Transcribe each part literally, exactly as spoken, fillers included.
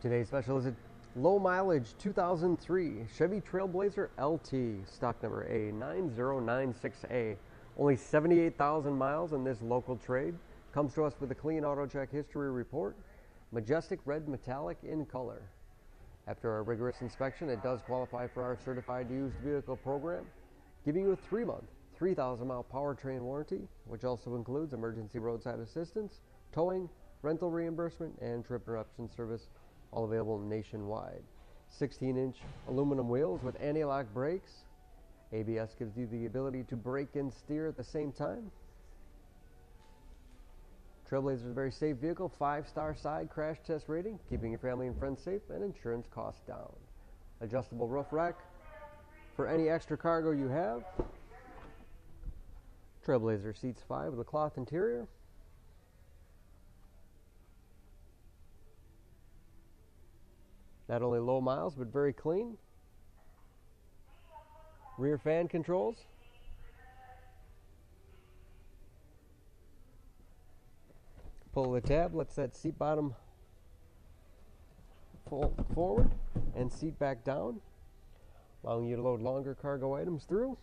Today's special is a low mileage two thousand three Chevy Trailblazer L T, stock number A nine zero nine six A. Only seventy-eight thousand miles in this local trade. Comes to us with a clean auto check history report, majestic red metallic in color. After a rigorous inspection, it does qualify for our certified used vehicle program, giving you a three-month, three thousand mile powertrain warranty, which also includes emergency roadside assistance, towing, rental reimbursement, and trip interruption service, all available nationwide. sixteen inch aluminum wheels with anti-lock brakes. A B S gives you the ability to brake and steer at the same time. Trailblazer is a very safe vehicle, five star side crash test rating, keeping your family and friends safe and insurance costs down. Adjustable roof rack for any extra cargo you have. Trailblazer seats five with a cloth interior. Not only low miles, but very clean. Rear fan controls. Pull the tab, lets that seat bottom fold forward and seat back down, allowing you to load longer cargo items through.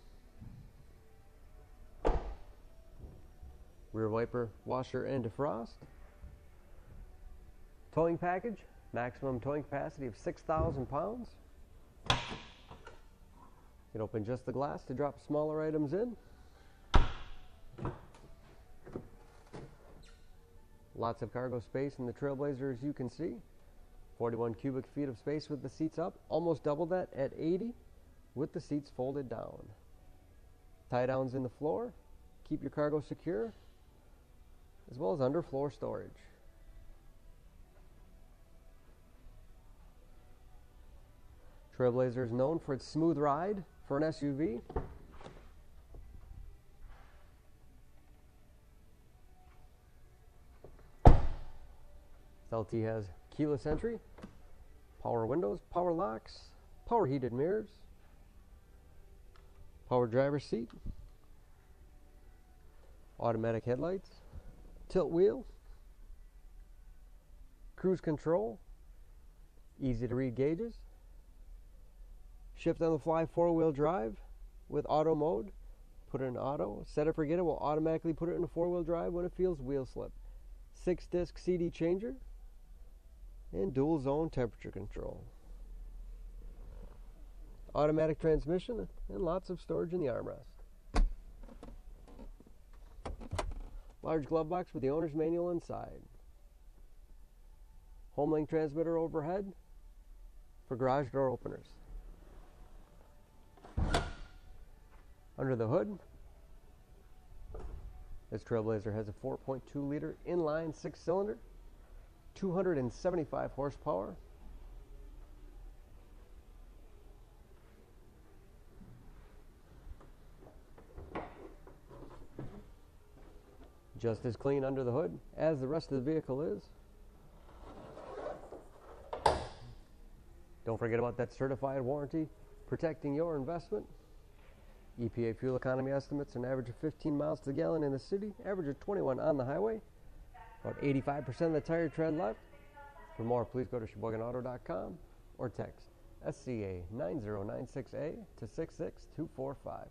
Rear wiper, washer, and defrost. Towing package. Maximum towing capacity of six thousand pounds. You can open just the glass to drop smaller items in. Lots of cargo space in the Trailblazer, as you can see. forty-one cubic feet of space with the seats up, almost double that at eighty with the seats folded down. Tie downs in the floor, keep your cargo secure, as well as underfloor storage. Trailblazer is known for its smooth ride for an S U V. L T has keyless entry, power windows, power locks, power heated mirrors, power driver's seat, automatic headlights, tilt wheel, cruise control, easy to read gauges, shift on the fly four-wheel drive with auto mode. Put it in auto. Set it, forget it. We'll automatically put it in a four-wheel drive when it feels wheel slip. Six-disc C D changer and dual zone temperature control. Automatic transmission and lots of storage in the armrest. Large glove box with the owner's manual inside. Homelink transmitter overhead for garage door openers. Under the hood, this Trailblazer has a four point two liter inline six-cylinder, two hundred seventy-five horsepower. Just as clean under the hood as the rest of the vehicle is. Don't forget about that certified warranty, protecting your investment. E P A fuel economy estimates an average of fifteen miles to the gallon in the city, average of twenty-one on the highway, about eighty-five percent of the tire tread left. For more, please go to Sheboygan Auto dot com or text S C A nine zero nine six A to six six two four five.